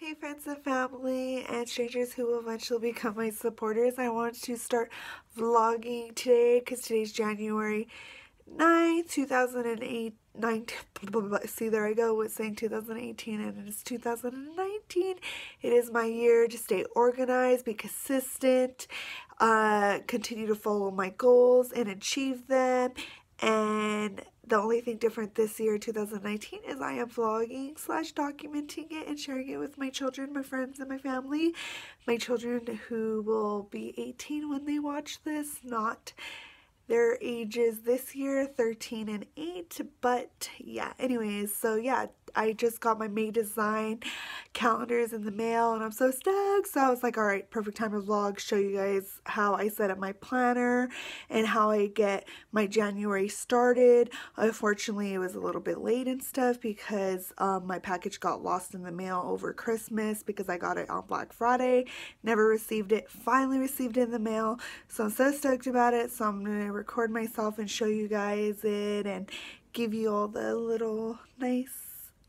Hey friends and family and strangers who will eventually become my supporters. I want to start vlogging today because today's January 9, 2008. See, there I go with saying 2018 and it is 2019. It is my year to stay organized, be consistent, continue to follow my goals and achieve them. And the only thing different this year, 2019, is I am vlogging / documenting it and sharing it with my children, my friends, and my family. My children who will be 18 when they watch this, not their ages this year, 13 and 8, but yeah, anyways, so yeah, I just got my May Design calendars in the mail and I'm so stoked, so I was like, alright, perfect time to vlog, show you guys how I set up my planner and how I get my January started. Unfortunately, it was a little bit late and stuff because my package got lost in the mail over Christmas because I got it on Black Friday, never received it, finally received it in the mail, so I'm so stoked about it, so I'm going to record myself and show you guys it and give you all the little nice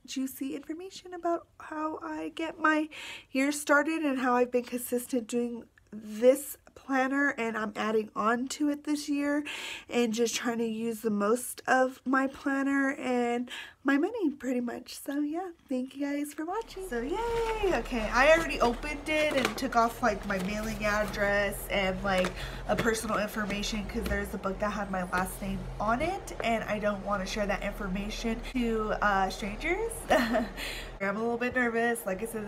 juicy information about how I get my year started and how I've been consistent doing this planner and I'm adding on to it this year and just trying to use the most of my planner and my money pretty much. So yeah, thank you guys for watching. So yay! Okay, I already opened it and took off like my mailing address and like a personal information because there's a book that had my last name on it and I don't want to share that information to strangers. I'm a little bit nervous. Like I said,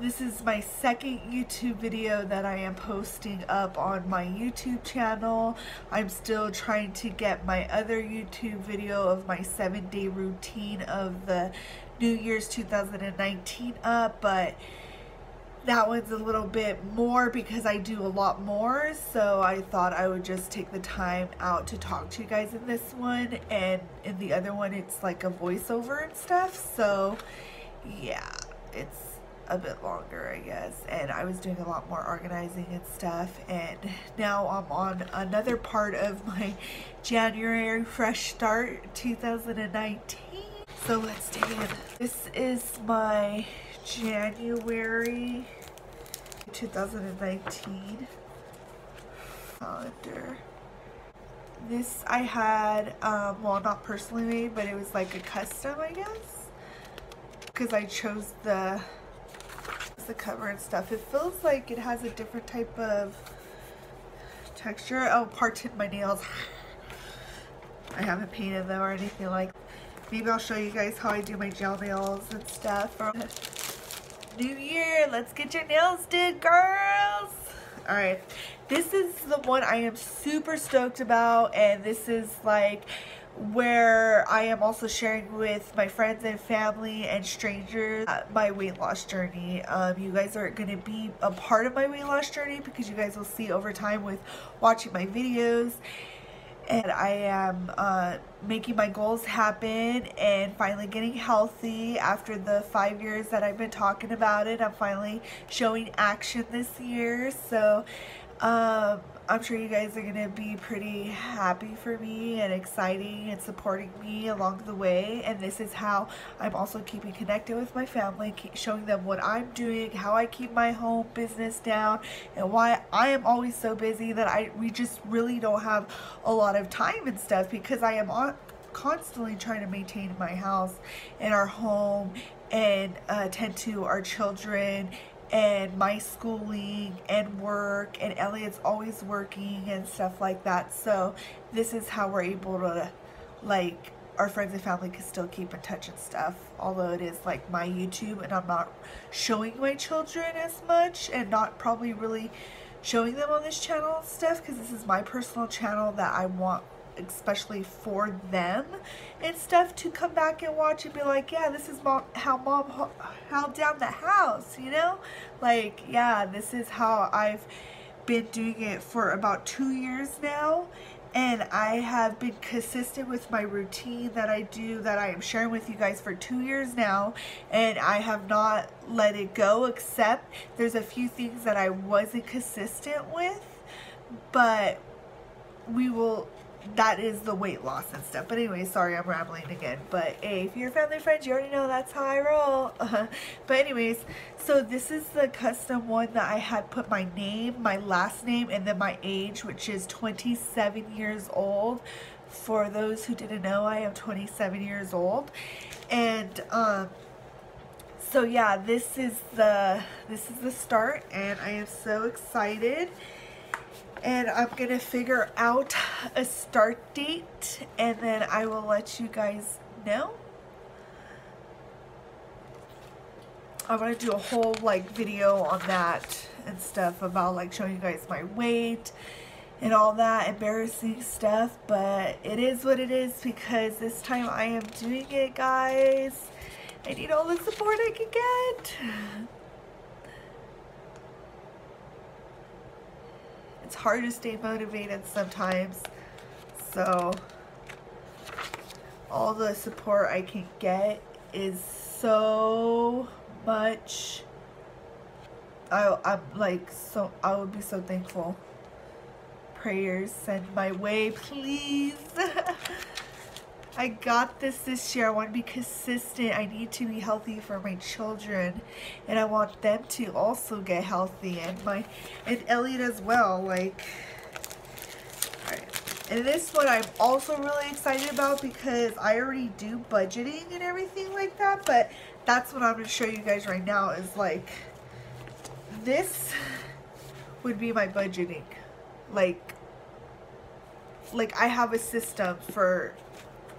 this is my second YouTube video that I am posting up on my YouTube channel. I'm still trying to get my other YouTube video of my 7-day routine of the New Year's 2019 up, but that one's a little bit more because I do a lot more, so I thought I would just take the time out to talk to you guys in this one, and in the other one it's like a voiceover and stuff, so yeah, it's a bit longer, I guess, and I was doing a lot more organizing and stuff, and now I'm on another part of my January fresh start 2019. So let's dig in. This is my January 2019 calendar. This I had, well, not personally made, but it was like a custom, I guess, because I chose the cover and stuff. It feels like it has a different type of texture. Oh, parted my nails. I haven't painted them or anything like that. Maybe I'll show you guys how I do my gel nails and stuff. New year, let's get your nails did, girls! Alright, this is the one I am super stoked about, and this is like where I am also sharing with my friends and family and strangers my weight loss journey. You guys are going to be a part of my weight loss journey because you guys will see over time with watching my videos. And I am making my goals happen and finally getting healthy after the 5 years that I've been talking about it. I'm finally showing action this year. So I'm sure you guys are going to be pretty happy for me and exciting and supporting me along the way. And this is how I'm also keeping connected with my family, showing them what I'm doing, how I keep my home business down, and why I am always so busy that we just really don't have a lot of time and stuff because I am constantly trying to maintain my house and our home and tend to our children and my schooling and work, and Elliot's always working and stuff like that. So this is how we're able to, like, our friends and family can still keep in touch and stuff, although it is like my YouTube and I'm not showing my children as much and not probably really showing them on this channel and stuff because this is my personal channel that I want especially for them and stuff to come back and watch and be like, yeah, this is how mom held down the house, you know, like, yeah, this is how I've been doing it for about 2 years now, and I have been consistent with my routine that I do, that I am sharing with you guys for 2 years now, and I have not let it go, except there's a few things that I wasn't consistent with, but we will that is the weight loss and stuff. But anyway, sorry, I'm rambling again. But hey, if you're family friends, you already know that's how I roll. But anyways, so this is the custom one that I had put my name, my last name, and then my age, which is 27 years old. For those who didn't know, I am 27 years old. And so yeah, this is the start, and I am so excited. And I'm gonna figure out a start date, and then I will let you guys know. I want to do a whole like video on that and stuff, about like showing you guys my weight and all that embarrassing stuff. But it is what it is, because this time I am doing it, guys. I need all the support I can get. It's hard to stay motivated sometimes, so all the support I can get is so much. I would be so thankful. Prayers send my way, please. I got this year. I want to be consistent. I need to be healthy for my children, and I want them to also get healthy, and Elliot as well. Like, all right. And this one I'm also really excited about, because I already do budgeting and everything like that. But that's what I'm going to show you guys right now, is like, this would be my budgeting. Like I have a system for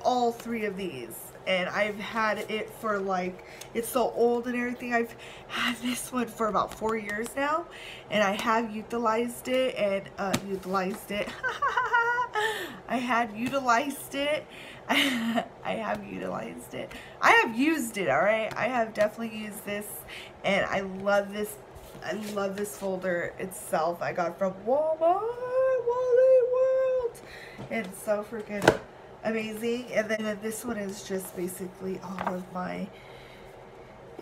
all three of these, and I've had it for like, it's so old and everything. I've had this one for about 4 years now, and I have utilized it and I have used it, all right? I have definitely used this, and I love this. I love this folder itself. I got from Walmart, Wally World. It's so freaking amazing. And then this one is just basically all of my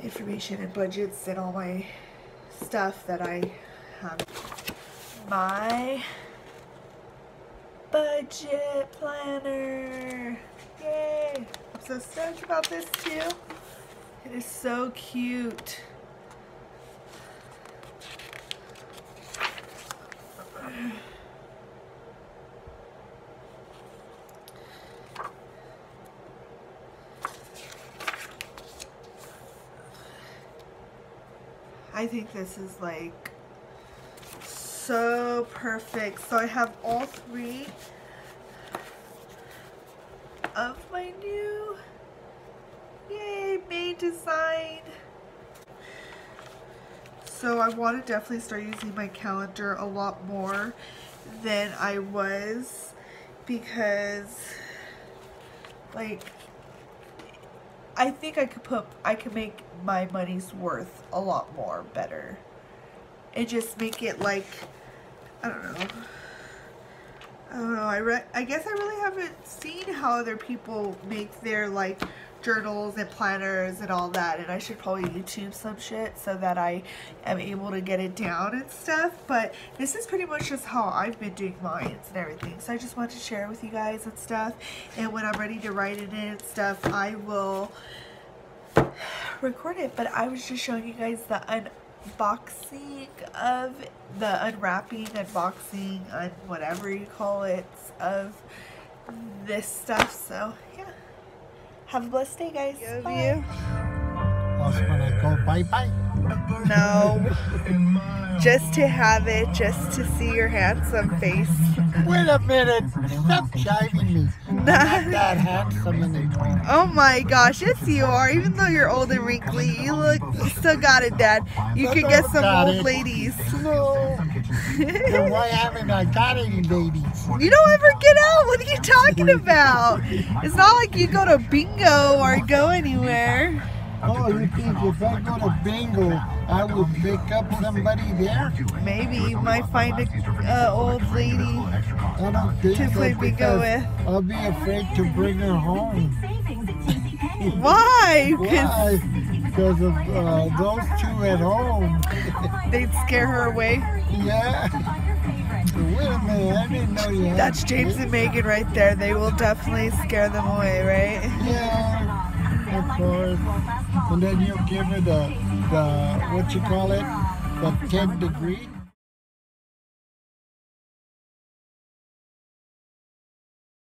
information and budgets and all my stuff that I have. My budget planner. Yay! I'm so stoked about this too. It is so cute. I think this is like so perfect. So I have all three of my new May Design. So I want to definitely start using my calendar a lot more than I was, because like I think I could make my money's worth a lot more better, and just make it like, I don't know. I guess I really haven't seen how other people make their like journals and planners and all that, and I should probably YouTube some shit so that I am able to get it down and stuff. But this is pretty much just how I've been doing mine and everything, so I just wanted to share it with you guys and stuff. And when I'm ready to write it in and stuff, I will record it. But I was just showing you guys the unboxing of the unwrapping, whatever you call it, of this stuff. So yeah. Have a blessed day, guys. Bye. Bye-bye. No. Just to have it, just to see your handsome face. Wait a minute. Stop jiving me. I'm not that handsome anymore. Oh my gosh. Yes, you are. Even though you're old and wrinkly, you look, you still got it, Dad. You could get some old ladies. No. Then why haven't I got any babies? You don't ever get out. What are you talking about? It's not like you go to bingo or go anywhere. Oh, you think if I go to bingo, I would pick up somebody there? Maybe you might find an old lady to play bingo with. I'll be afraid to bring her home. Why? Because of those two at home. They'd scare her away? Yeah. Wait a minute. me. I didn't know you had. That's James and Megan right there. They will definitely scare them away, right? Yeah, of course. And then you give her the what you call it, the 10th degree.